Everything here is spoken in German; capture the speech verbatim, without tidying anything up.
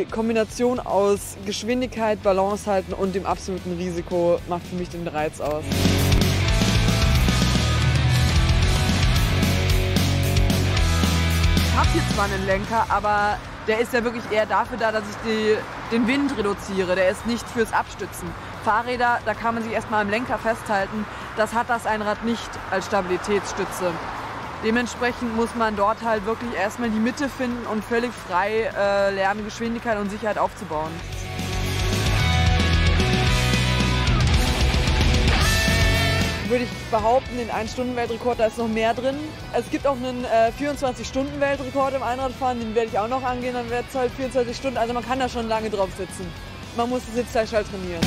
die Kombination aus Geschwindigkeit, Balance halten und dem absoluten Risiko macht für mich den Reiz aus. Ich habe hier zwar einen Lenker, aber der ist ja wirklich eher dafür da, dass ich die, den Wind reduziere. Der ist nicht fürs Abstützen. Fahrräder, da kann man sich erstmal am Lenker festhalten. Das hat das Einrad nicht als Stabilitätsstütze. Dementsprechend muss man dort halt wirklich erstmal die Mitte finden und völlig frei äh, lernen, Geschwindigkeit und Sicherheit aufzubauen. Würde ich behaupten, den ein-Stunden-Weltrekord, da ist noch mehr drin. Es gibt auch einen äh, vierundzwanzig-Stunden-Weltrekord im Einradfahren, den werde ich auch noch angehen, dann wird es halt vierundzwanzig Stunden, also man kann da schon lange drauf sitzen. Man muss den Sitzfleisch halt trainieren.